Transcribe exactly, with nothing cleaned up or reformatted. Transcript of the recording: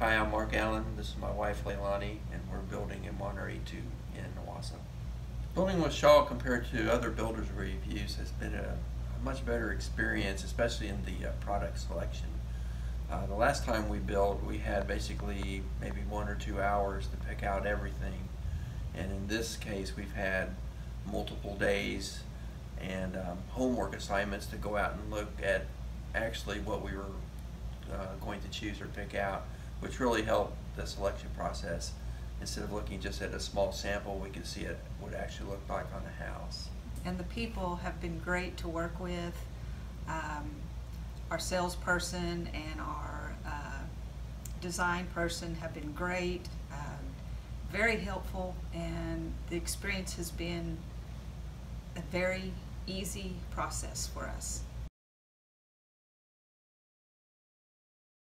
Hi, I'm Mark Allen. This is my wife, Leilani, and we're building in Monterey two in Nawasa. Building with Shaw compared to other builders we've used has been a, a much better experience, especially in the uh, product selection. Uh, the last time we built, we had basically maybe one or two hours to pick out everything. And in this case, we've had multiple days and um, homework assignments to go out and look at actually what we were uh, going to choose or pick out, which really helped the selection process. Instead of looking just at a small sample, we could see it would actually look like on a house. And the people have been great to work with. Um, our salesperson and our uh, design person have been great, um, very helpful, and the experience has been a very easy process for us.